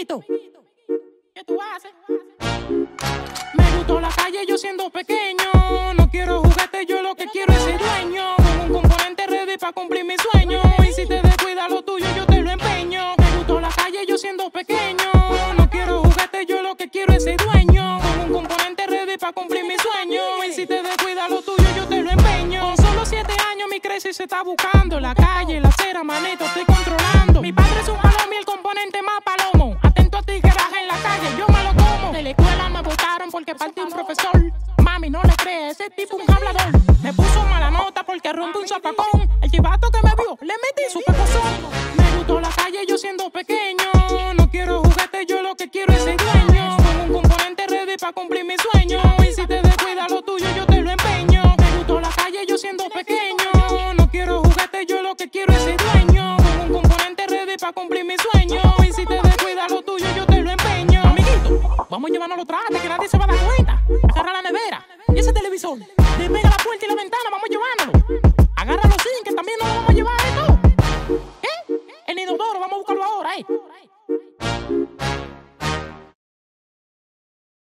amiguito, ¿qué tú haces? Me gustó la calle yo siendo pequeño. No quiero juguete, yo lo que quiero es ser dueño. Con un componente ready para cumplir mi sueño. Y si te descuidas lo tuyo, yo te lo empeño. Me gustó la calle yo siendo pequeño. No quiero juguete, yo lo que quiero es ser dueño. Con un componente ready para cumplir mi sueño. Y si te descuidas lo tuyo, yo te lo empeño. Con solo 7 años mi creces se está buscando. La calle, la acera, manito, estoy controlando. Mi padre es un palomo y el componente más palomo. Atento a tigueraje en la calle, yo me lo como. De la escuela me botaron porque partí un profesor. Mami, no le crees, ese tipo un hablador. Me puso mala nota porque rompe un zapacón. El chivato que me vio, le metí su pecozón. Me gustó la calle yo siendo pequeño. No quiero juguete, yo lo que quiero es ser dueño. Con un componente ready para cumplir mi sueño. Y si te descuidas lo tuyo, yo te lo empeño. Me gustó la calle yo siendo pequeño. No quiero juguete, yo lo que quiero es ser dueño. Con un componente ready para cumplir mi sueño. Y si te descuidas lo tuyo, yo te lo empeño. Amiguito, vamos a llevarnos los trastes que nadie se va a dar cuenta. Agarra la nevera y ese televisor. Despega la puerta y la ventana, vamos a llevárnoslo. Agarra los zinc que también nos lo vamos a llevar.